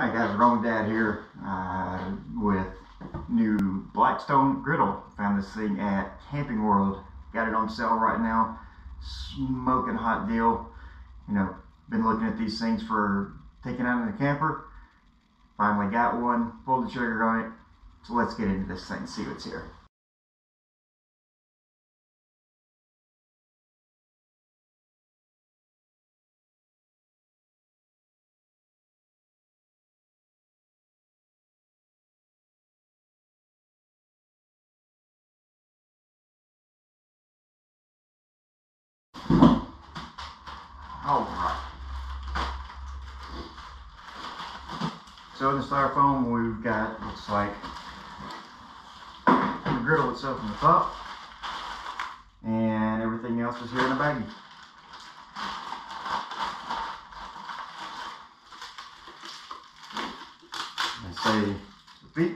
Hi guys, The Roaming Dad here with new Blackstone Griddle. Found this thing at Camping World. Got it on sale right now. Smoking hot deal. You know, been looking at these things for taking out in the camper. Finally got one, pulled the trigger on it. So let's get into this thing and see what's here. Alright. So in the styrofoam we've got, looks like, the griddle itself on the top, and everything else is here in a baggie. Let's say the feet,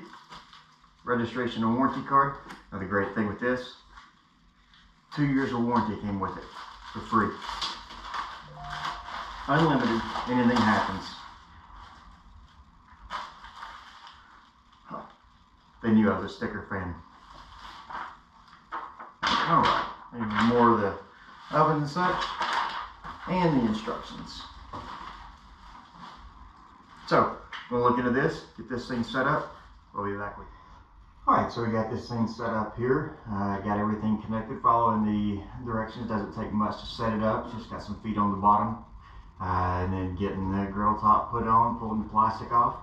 registration and warranty card. Another great thing with this, 2 years of warranty came with it for free. Unlimited, anything happens. Huh. They knew I was a sticker fan. Alright, even more of the oven and such, and the instructions. So, we'll look into this, get this thing set up, we'll be back with you. Alright, so we got this thing set up here. Got everything connected, following the directions. Doesn't take much to set it up, just got some feet on the bottom. And then getting the grill top put on, pulling the plastic off.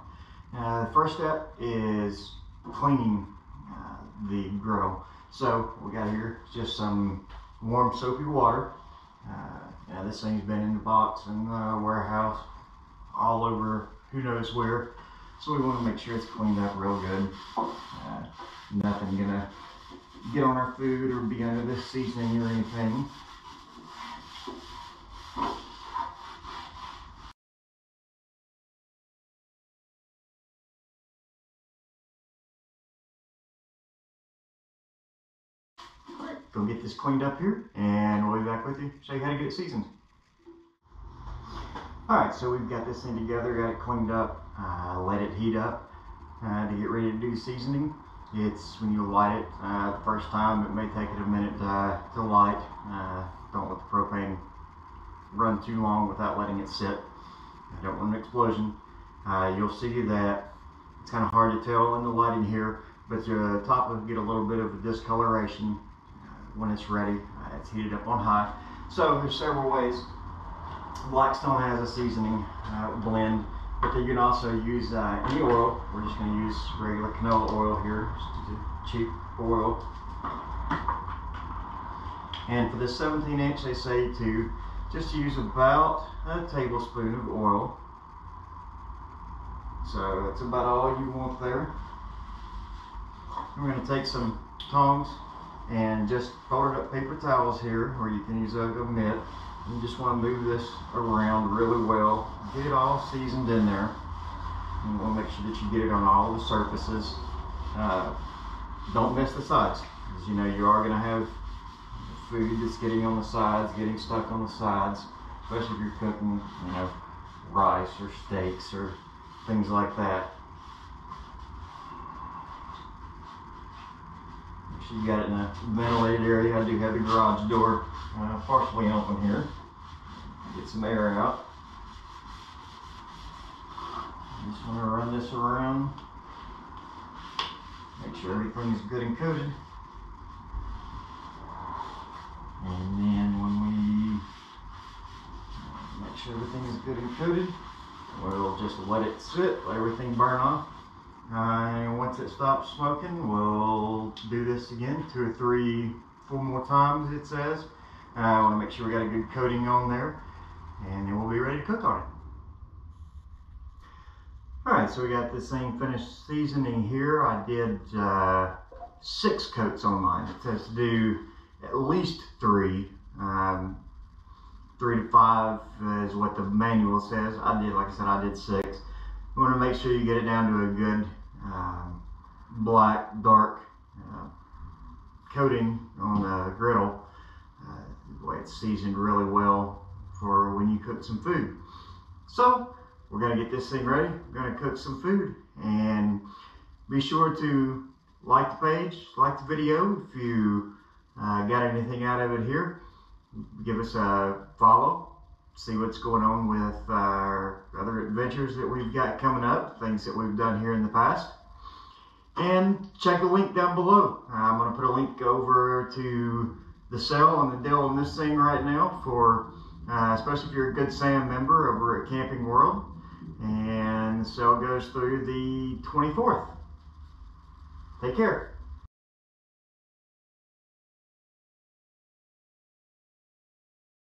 The first step is cleaning the grill. So we got here just some warm soapy water. Now this thing's been in the box and the warehouse, all over who knows where. So we want to make sure it's cleaned up real good. Nothing gonna get on our food or be under this seasoning or anything. Go get this cleaned up here, and we'll be back with you, show you how to get it seasoned. Alright, so we've got this thing together, got it cleaned up, let it heat up to get ready to do seasoning. It's when you light it the first time, it may take it a minute to light. Don't let the propane run too long without letting it sit. I don't want an explosion. You'll see that it's kind of hard to tell in the lighting here, but the top will get a little bit of a discoloration. When it's ready, it's heated up on high. So there's several ways. Blackstone has a seasoning blend, but you can also use any oil. We're just going to use regular canola oil here, just cheap oil. And for this 17-inch, they say to just use about a tablespoon of oil. So that's about all you want there. We're going to take some tongs and just folded up paper towels here, or you can use a mitt. You just want to move this around really well, get it all seasoned in there. You want to make sure that you get it on all the surfaces. Don't miss the sides, because you know you are going to have food that's getting on the sides, getting stuck on the sides, especially if you're cooking, you know, rice or steaks or things like that. You got it in a ventilated area. I do have the garage door partially open here. Get some air out. Just want to run this around. Make sure everything is good and coated. And then when we make sure everything is good and coated, we'll just let it sit, let everything burn off. And once it stops smoking, we'll do this again 2 or 3, 4 more times, it says. I want to make sure we got a good coating on there, and then we'll be ready to cook on it. Alright, so we got this thing finished seasoning here. I did 6 coats on mine. It says to do at least 3. 3 to 5 is what the manual says. I did, like I said, I did 6. You want to make sure you get it down to a good black, dark coating on the griddle. The way it's seasoned really well for when you cook some food. So We're going to get this thing ready. We're going to cook some food. And be sure to like the page, like the video. If you got anything out of it here, give us a follow. See what's going on with our other adventures that we've got coming up, things that we've done here in the past. And check the link down below. I'm going to put a link over to the sale and the deal on this thing right now for, especially if you're a Good Sam member over at Camping World. And the sale goes through the 24th. Take care.